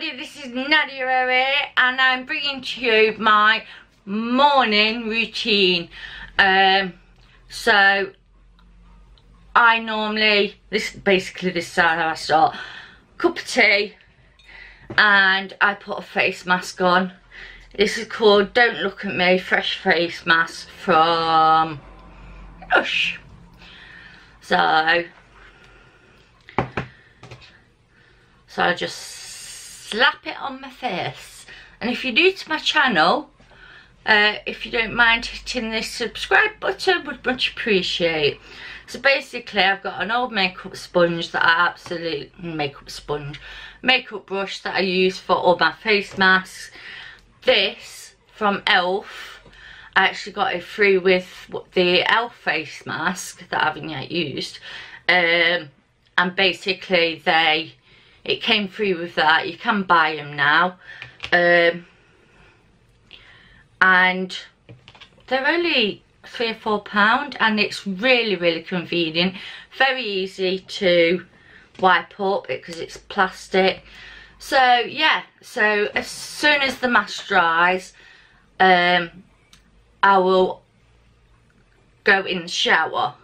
everybody, this is Nadia Rowe and I'm bringing to you my morning routine. So I normally, this is how I start. Cup of tea and I put a face mask on. This is called Don't Look at Me Fresh Face Mask from Lush. So I just slap it on my face. And if you're new to my channel, if you don't mind hitting this subscribe button, would much appreciate. So basically I've got an old makeup sponge that I absolutely, makeup brush that I use for all my face masks. This from e.l.f. I actually got it free with the e.l.f. face mask that I haven't yet used. And basically it came free with that. You can buy them now. And they're only £3 or £4 and it's really, really convenient. Very easy to wipe up because it's plastic. So yeah, so as soon as the mask dries, I will go in the shower.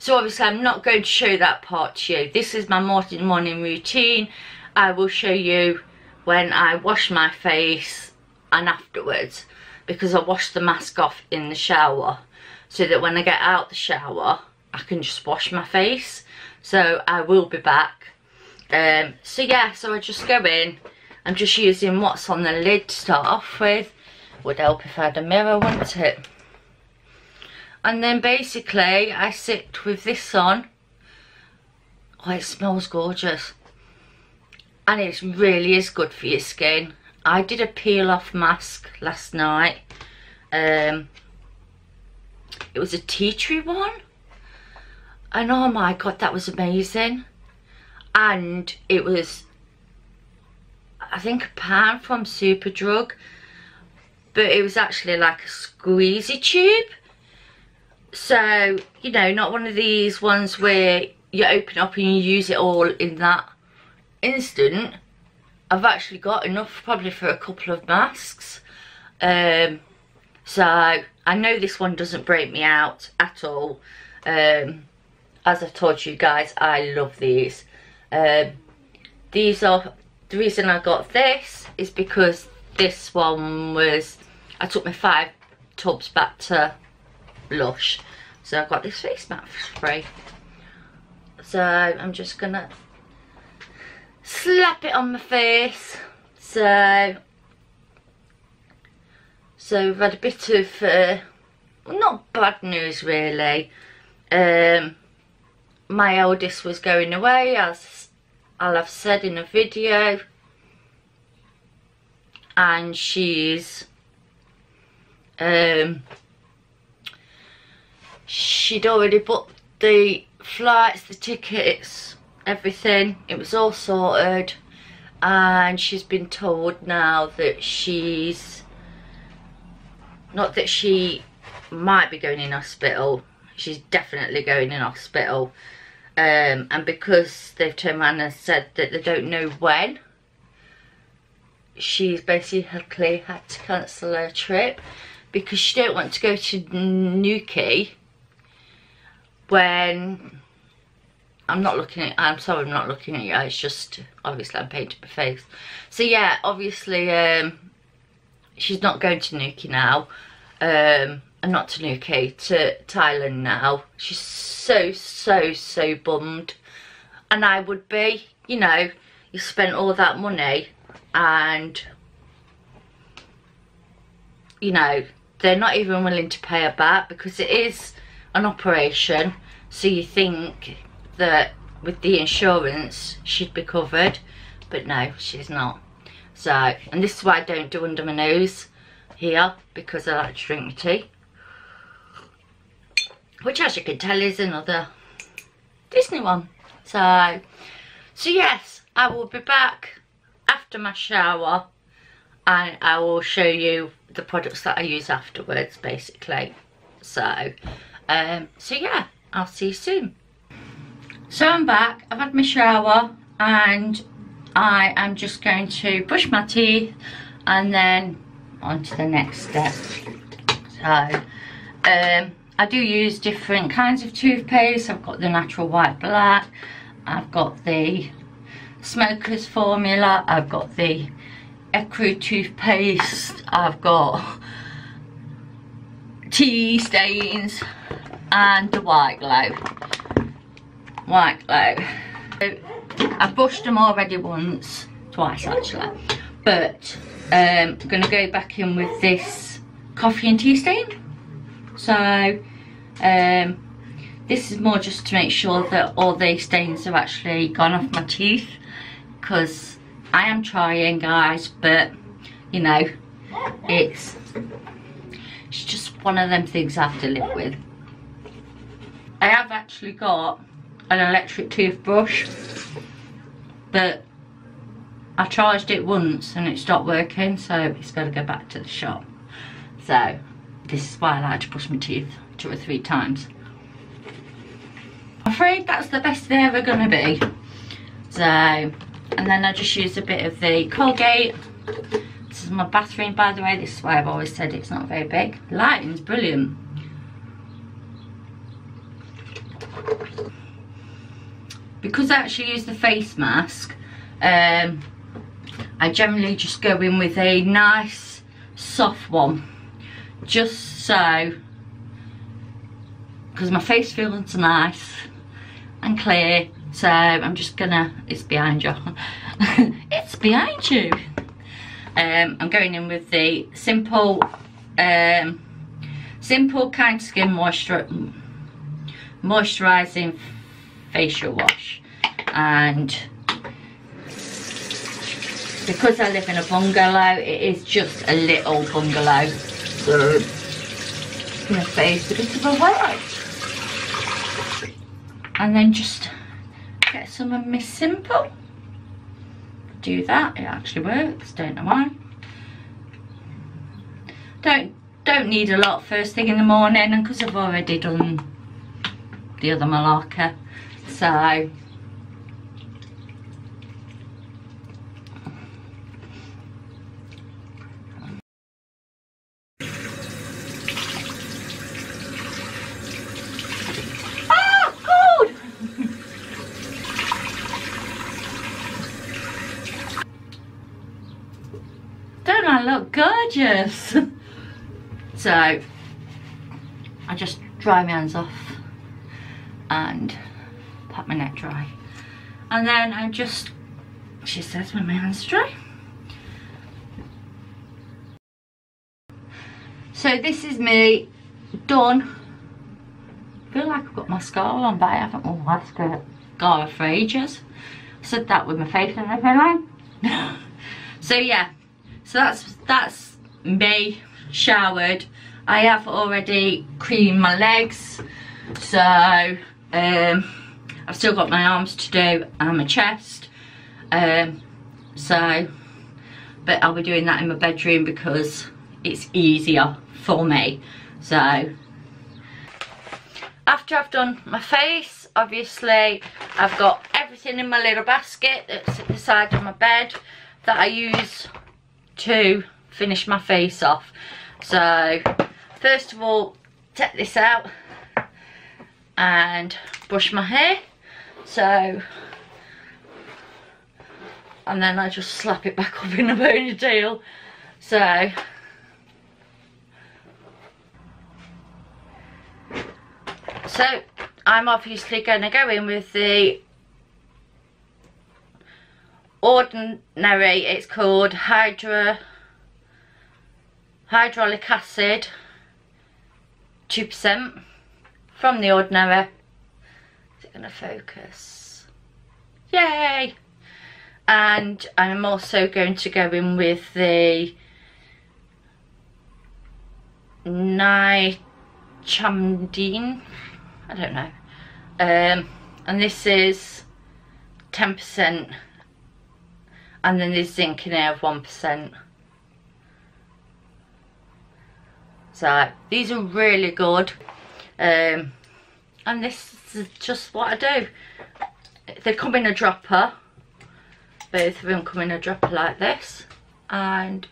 So obviously I'm not going to show that part to you. This is my morning routine. I will show you when I wash my face and afterwards, because I wash the mask off in the shower so that when I get out the shower I can just wash my face. So I will be back. So yeah, so I just go in. I'm just using what's on the lid to start off with. Would help if I had a mirror, wouldn't it? And then basically I sit with this on. Oh, it smells gorgeous. And it really is good for your skin. I did a peel off mask last night. It was a tea tree one. And oh my god, that was amazing. And it was, I think, £1 from Superdrug. But it was actually like a squeezy tube. So, you know, not one of these ones where you open up and you use it all in that instant. I've actually got enough probably for a couple of masks. So I know this one doesn't break me out at all. As I've told you guys, I love these. These are, the reason I got this is because this one was, I took my 5 tubs back to Lush, so I've got this face mask spray. So I'm just gonna slap it on my face. So we've had a bit of not bad news really. My eldest was going away, as I'll have said in a video, and she's she'd already booked the flights, the tickets, everything. It was all sorted, and she's been told now that she's not, that she might be going in hospital, she's definitely going in hospital. And because they've turned around and said that they don't know when, she's basically had to cancel her trip because she don't want to go to Newquay when I'm sorry, I'm not looking at you. It's just obviously I'm painting my face. So yeah, obviously she's not going to Newquay now, and not to Newquay, to Thailand now. She's so bummed, and I would be. You know, you spent all that money, and you know they're not even willing to pay her back because it is an operation. So you think that with the insurance she'd be covered, but no, she's not. So, and this is why I don't do under my nose here, because I like to drink my tea, which as you can tell is another Disney one. So yes, I will be back after my shower and I will show you the products that I use afterwards basically. So yeah, I'll see you soon. So I'm back, I've had my shower and I am just going to brush my teeth and then on to the next step. So I do use different kinds of toothpaste. I've got the natural white black, I've got the smoker's formula, I've got the Ecru toothpaste, I've got tea stains and the white glow. I've brushed them already once, twice actually, but I'm going to go back in with this coffee and tea stain. So this is more just to make sure that all the stains have actually gone off my teeth, because I am trying, guys, but you know, it's just one of them things I have to live with. I have actually got an electric toothbrush, but I charged it once and it stopped working, so it's got to go back to the shop. So this is why I like to brush my teeth 2 or 3 times. I'm afraid that's the best they're ever going to be. So, and then I just use a bit of the Colgate. This is my bathroom, by the way. This is why I've always said it's not very big. Lighting's brilliant. Because I actually use the face mask, I generally just go in with a nice soft one, just so, because my face feels nice and clear. So I'm just gonna, it's behind you. It's behind you. I'm going in with the simple kind skin moisturising facial wash, and because I live in a bungalow, it is just a little bungalow, so it's going to face a bit of a wet. And then just get some of my simple, do that, it actually works, don't know why. Don't need a lot first thing in the morning, and because I've already done the other malarca. So ah, cold. Don't I look gorgeous? So I just dry my hands off and pat my neck dry, and then I just, she says when my hands dry. So this is me done. I feel like I've got mascara on, but I haven't worn mascara for ages. I said that with my face and everything. So yeah, so that's me showered. I have already creamed my legs, so I've still got my arms to do and my chest, so, but I'll be doing that in my bedroom because it's easier for me. So after I've done my face, obviously I've got everything in my little basket that's at the side of my bed that I use to finish my face off. So first of all, take this out and brush my hair. So, and then I just slap it back up in a ponytail. So, I'm obviously going to go in with the Ordinary, it's called hyaluronic acid 2% from The Ordinary. Is it going to focus? Yay! And I'm also going to go in with the niacinamide, I don't know, and this is 10%, and then there's zinc in here of 1%. So these are really good. And this is just what I do. They come in a dropper, both of them come in a dropper like this, and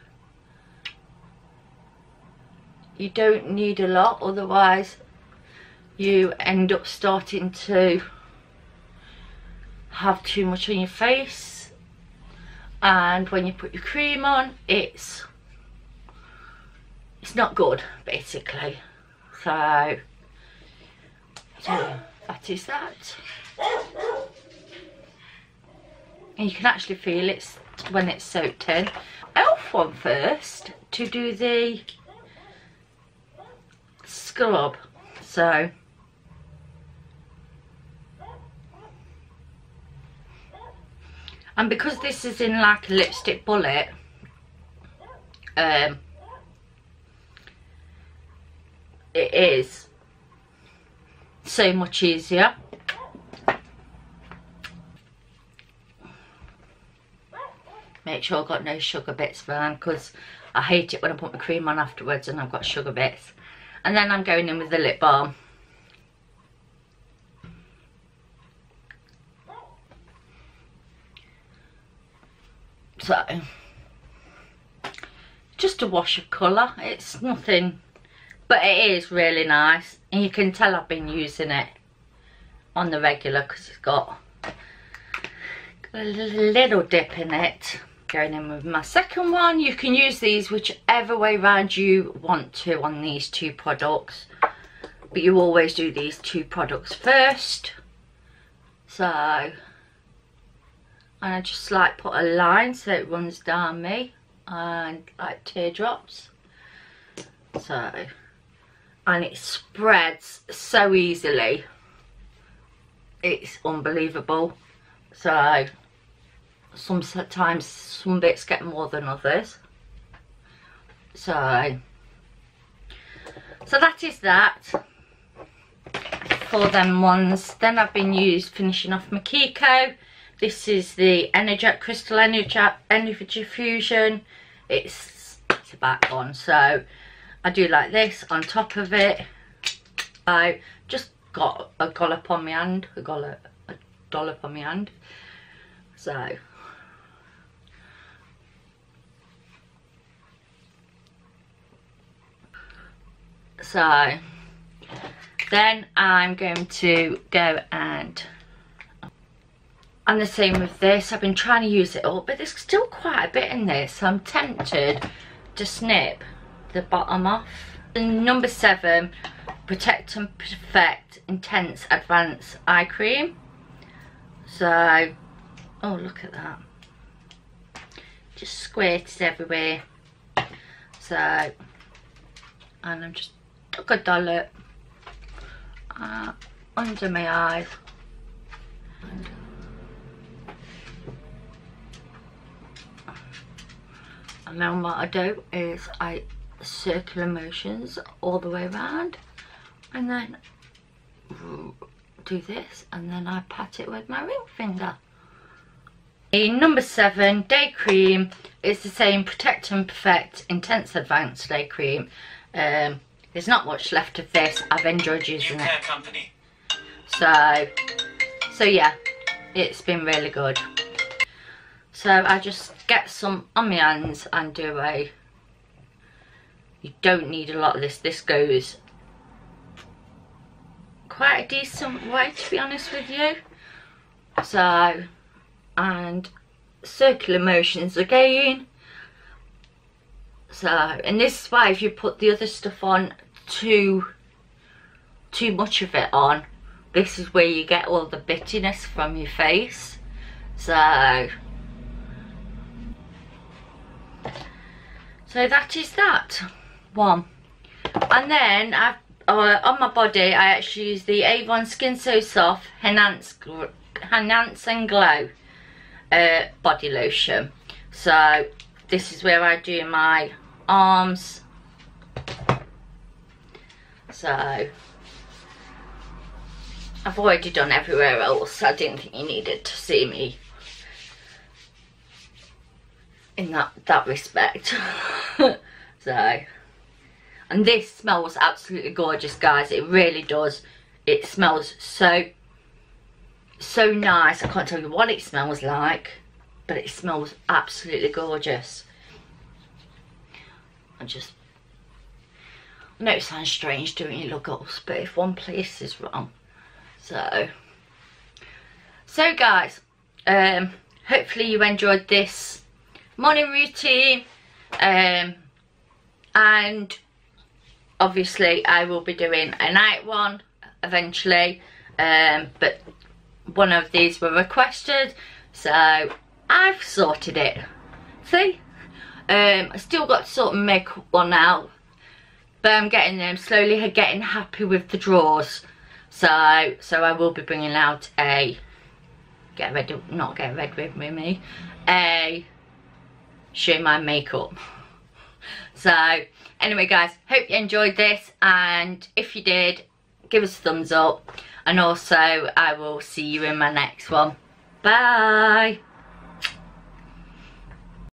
you don't need a lot, otherwise you end up starting to have too much on your face, and when you put your cream on, it's not good, basically. So yeah, that is that. And you can actually feel it when it's soaked in. e.l.f. one first to do the scrub. So and because this is in like a lipstick bullet, it is so much easier. Make sure I've got no sugar bits around, because I hate it when I put my cream on afterwards and I've got sugar bits. And then I'm going in with the lip balm. So, just a wash of colour, it's nothing, but it is really nice, and you can tell I've been using it on the regular because it's got a little dip in it. Going in with my second one. You can use these whichever way round you want to on these two products, but you always do these two products first. So, and I just like put a line so it runs down me and like teardrops. So, and it spreads so easily, it's unbelievable. So sometimes some bits get more than others. So that is that for them ones. Then I've been finishing off my Kiko. This is the Crystal Energy Fusion. It's about gone, so I do like this on top of it. I just got a dollop on my hand, so then I'm going to go and the same with this. I've been trying to use it up, but there's still quite a bit in this, so I'm tempted to snip the bottom off. And number 7, Protect and Perfect Intense Advanced Eye Cream. So, oh look at that, just squirted everywhere. So, and I'm just took a dollop under my eyes. And then what I do is I circular motions all the way around, and then do this, and then I pat it with my ring finger. Number 7 day cream is the same Protect and Perfect Intense Advanced Day Cream. There's not much left of this. I've enjoyed using it. So yeah, it's been really good. So I just get some on my hands and do a. You don't need a lot of this. This goes quite a decent way, to be honest with you. So, and circular motions again. So, and this is why if you put the other stuff on too much of it on, this is where you get all the bittiness from your face. So that is that one. And then I've on my body, I actually use the Avon Skin So Soft Enhance and Glow body lotion. So this is where I do my arms. So I've already done everywhere else, so I didn't think you needed to see me in that respect. So. And this smells absolutely gorgeous, guys. It really does. It smells so nice. I can't tell you what it smells like. but it smells absolutely gorgeous. I know it sounds strange doing your logos, but if one place is wrong. So guys, hopefully you enjoyed this morning routine, and obviously I will be doing a night one eventually, but one of these were requested, so I've sorted it. See, I still got to sort of make one out, but I'm getting them slowly, getting happy with the drawers. So I will be bringing out a a show my makeup. So anyway guys, hope you enjoyed this, and if you did, give us a thumbs up, and also I will see you in my next one. Bye.